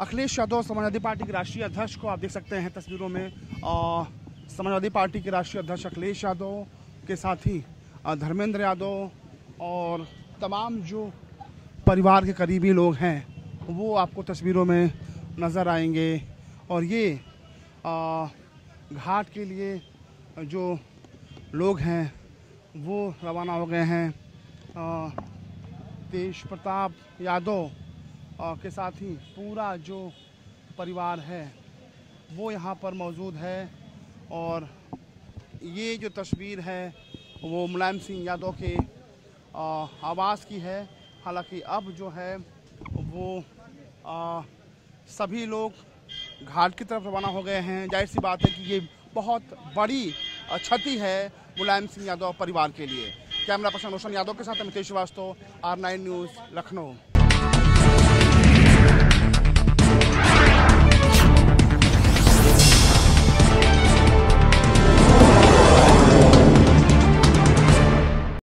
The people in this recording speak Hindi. अखिलेश यादव समाजवादी पार्टी के राष्ट्रीय अध्यक्ष को आप देख सकते हैं तस्वीरों में। समाजवादी पार्टी के राष्ट्रीय अध्यक्ष अखिलेश यादव के साथ ही धर्मेंद्र यादव और तमाम जो परिवार के करीबी लोग हैं वो आपको तस्वीरों में नज़र आएंगे। और ये घाट के लिए जो लोग हैं वो रवाना हो गए हैं। तेज प्रताप यादव के साथ ही पूरा जो परिवार है वो यहाँ पर मौजूद है। और ये जो तस्वीर है वो मुलायम सिंह यादव के आवास की है। हालांकि अब जो है वो सभी लोग घाट की तरफ रवाना हो गए हैं। जाहिर सी बात है कि ये बहुत बड़ी क्षति है मुलायम सिंह यादव परिवार के लिए। कैमरा पर्सन रोशन यादव के साथ मितेश वास्तव, आर9 न्यूज़, लखनऊ।